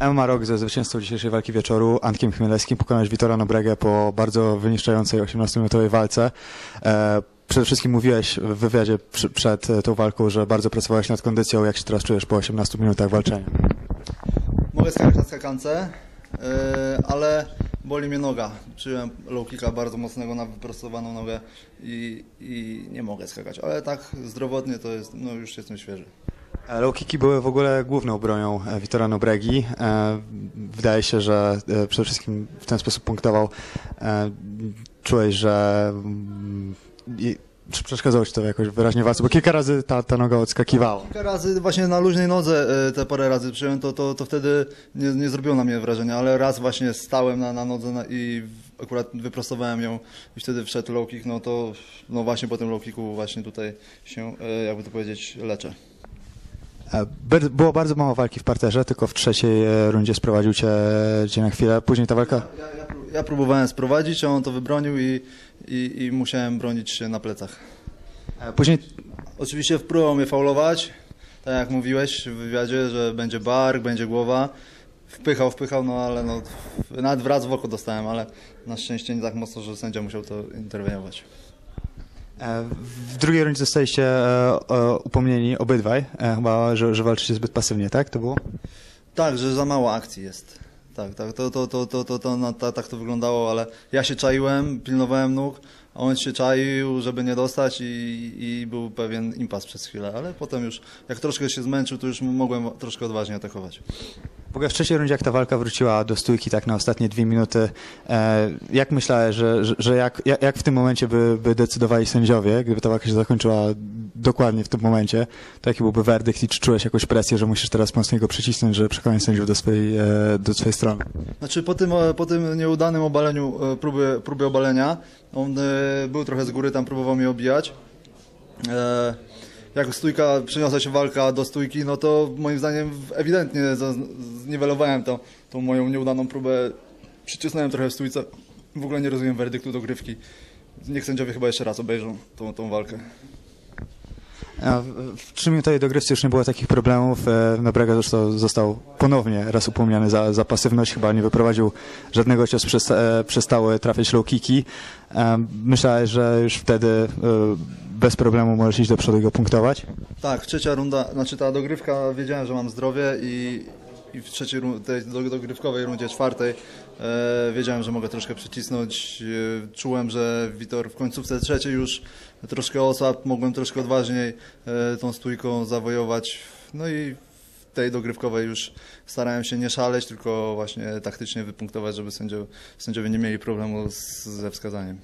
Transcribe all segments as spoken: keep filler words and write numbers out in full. Emma Rock ze zwycięzcą dzisiejszej walki wieczoru, Antkiem Chmielewskim, pokonałeś Witora Nóbregę po bardzo wyniszczającej osiemnastominutowej walce. E, przede wszystkim mówiłeś w wywiadzie przy, przed tą walką, że bardzo pracowałeś nad kondycją. Jak się teraz czujesz po osiemnastu minutach walczenia? Mogę skakać na skakance, yy, ale boli mnie noga. Czułem low kicka bardzo mocnego na wyprostowaną nogę i, i nie mogę skakać, ale tak zdrowotnie to jest, no już jestem świeży. Low kicki były w ogóle główną bronią Vítora Nóbregi. Wydaje się, że przede wszystkim w ten sposób punktował. Czułeś, że przeszkadzało ci to jakoś wyraźnie walce, bo kilka razy ta, ta noga odskakiwała. Kilka razy właśnie na luźnej nodze te parę razy przyjąłem, to, to, to wtedy nie, nie zrobiło na mnie wrażenia, ale raz właśnie stałem na, na nodze na, i akurat wyprostowałem ją i wtedy wszedł low kick, no to no właśnie po tym low kicku właśnie tutaj się, jakby to powiedzieć, leczę. Było bardzo mało walki w parterze, tylko w trzeciej rundzie sprowadził cię, cię na chwilę. Później ta walka? Ja, ja, ja próbowałem sprowadzić, a on to wybronił i, i, i musiałem bronić się na plecach. Później? Oczywiście próbował mnie faulować, tak jak mówiłeś w wywiadzie, że będzie bark, będzie głowa. Wpychał, wpychał, no ale no, nawet wraz w oko dostałem, ale na szczęście nie tak mocno, że sędzia musiał to interweniować. W drugiej rundzie zostaliście upomnieni obydwaj, chyba, że, że walczycie zbyt pasywnie, tak to było? Tak, że za mało akcji jest. Tak, tak to, to, to, to, to, to, no, ta, tak to wyglądało, ale ja się czaiłem, pilnowałem nóg, a on się czaił, żeby nie dostać i, i był pewien impas przez chwilę, ale potem już, jak troszkę się zmęczył, to już mogłem troszkę odważnie atakować. W ogóle w trzeciej rundzie, jak ta walka wróciła do stójki tak na ostatnie dwie minuty, e, jak myślałeś, że, że, że jak, jak w tym momencie by, by decydowali sędziowie, gdyby ta walka się zakończyła dokładnie w tym momencie, to jaki byłby werdykt i czy czułeś jakąś presję, że musisz teraz mocniej go przycisnąć, żeby przekonać sędziów do swojej, e, do swojej strony? Znaczy po tym, po tym nieudanym obaleniu, próby, próby obalenia, on e, był trochę z góry, tam próbował mnie obijać. E, Jak stójka, przeniosła się walka do stójki, no to moim zdaniem ewidentnie zniwelowałem tą, tą moją nieudaną próbę. Przycisnąłem trochę w stójce. W ogóle nie rozumiem werdyktu dogrywki. Niech sędziowie chyba jeszcze raz obejrzą tą, tą walkę. W trzyminutowej dogrywce już nie było takich problemów. Nóbrega zresztą został ponownie raz upomniany za, za pasywność. Chyba nie wyprowadził żadnego ciosu, przestały trafiać low kicki. Myślałem, że już wtedy bez problemu możesz iść do przodu i go punktować? Tak, trzecia runda, znaczy ta dogrywka, wiedziałem, że mam zdrowie i, i w trzeciej tej dogrywkowej rundzie, czwartej, e, wiedziałem, że mogę troszkę przycisnąć. E, czułem, że Vítor w końcówce trzeciej już troszkę osłabł, mogłem troszkę odważniej e, tą stójką zawojować. No i w tej dogrywkowej już starałem się nie szaleć, tylko właśnie taktycznie wypunktować, żeby sędziowie, sędziowie nie mieli problemu z, ze wskazaniem.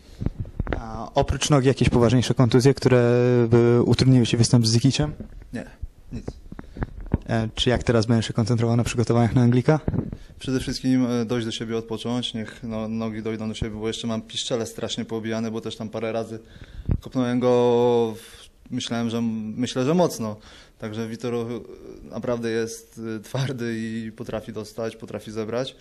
A oprócz nogi jakieś poważniejsze kontuzje, które by utrudniły ci występ z Zikiczem? Nie, nic. E, czy jak teraz będziesz się koncentrował na przygotowaniach na Anglika? Przede wszystkim dojść do siebie, odpocząć, niech no, nogi dojdą do siebie, bo jeszcze mam piszczele strasznie poobijane, bo też tam parę razy kopnąłem go, w, myślałem, że, myślę, że mocno. Także Vítor naprawdę jest twardy i potrafi dostać, potrafi zebrać.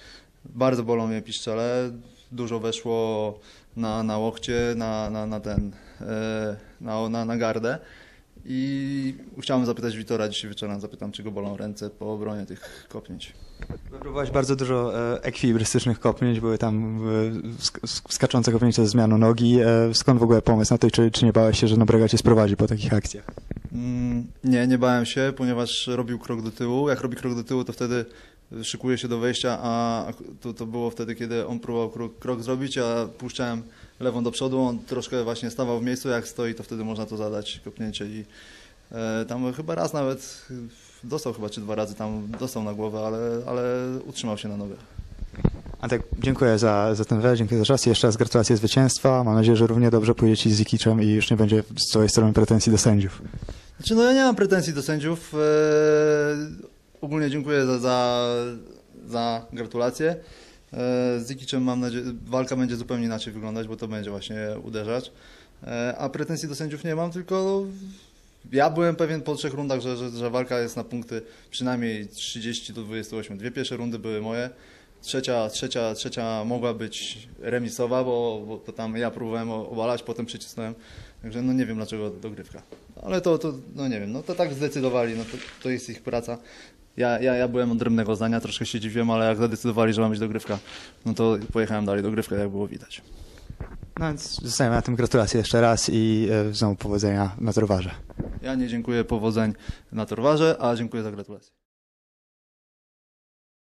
Bardzo bolą mnie piszczele, dużo weszło na, na łokcie, na, na, na ten, na, na, na gardę i chciałem zapytać Vítora dzisiaj wieczorem, zapytam, czy go bolą ręce po obronie tych kopnięć. Próbowałeś bardzo dużo ekwilibrystycznych kopnięć, były tam skaczące kopnięcia ze zmianą nogi. Skąd w ogóle pomysł na to i czy, czy nie bałeś się, że Nóbrega cię sprowadzi po takich akcjach? Mm, nie, nie bałem się, ponieważ robił krok do tyłu. Jak robi krok do tyłu, to wtedy szykuje się do wejścia, a to, to było wtedy, kiedy on próbował krok, krok zrobić, a puszczałem lewą do przodu, on troszkę właśnie stawał w miejscu, jak stoi, to wtedy można to zadać kopnięcie i e, tam chyba raz nawet dostał chyba, czy dwa razy tam dostał na głowę, ale, ale utrzymał się na nogę. Antek, dziękuję za, za ten wywiad, dziękuję za czas i jeszcze raz gratulacje zwycięstwa. Mam nadzieję, że równie dobrze pójdzie ci z Zikiczem i już nie będzie z twojej strony pretensji do sędziów. Znaczy, no ja nie mam pretensji do sędziów. E, Ogólnie dziękuję za, za, za gratulacje. Z Zikiczem mam nadzieję, walka będzie zupełnie inaczej wyglądać, bo to będzie właśnie uderzać. A pretensji do sędziów nie mam, tylko ja byłem pewien po trzech rundach, że, że, że walka jest na punkty przynajmniej trzydzieści do dwudziestu ośmiu. Dwie pierwsze rundy były moje. Trzecia, trzecia, trzecia mogła być remisowa, bo, bo to tam ja próbowałem obalać, potem przycisnąłem. Także no nie wiem, dlaczego dogrywka. Ale to, to no nie wiem, no to tak zdecydowali, no to, to jest ich praca. Ja, ja, ja byłem odrębnego zdania, troszkę się dziwiłem, ale jak zadecydowali, że ma być dogrywka, no to pojechałem dalej dogrywkę, jak było widać. No więc zostawiam na tym gratulacje jeszcze raz i znowu powodzenia na Torwarze. Ja nie dziękuję, powodzeń na Torwarze, a dziękuję za gratulacje.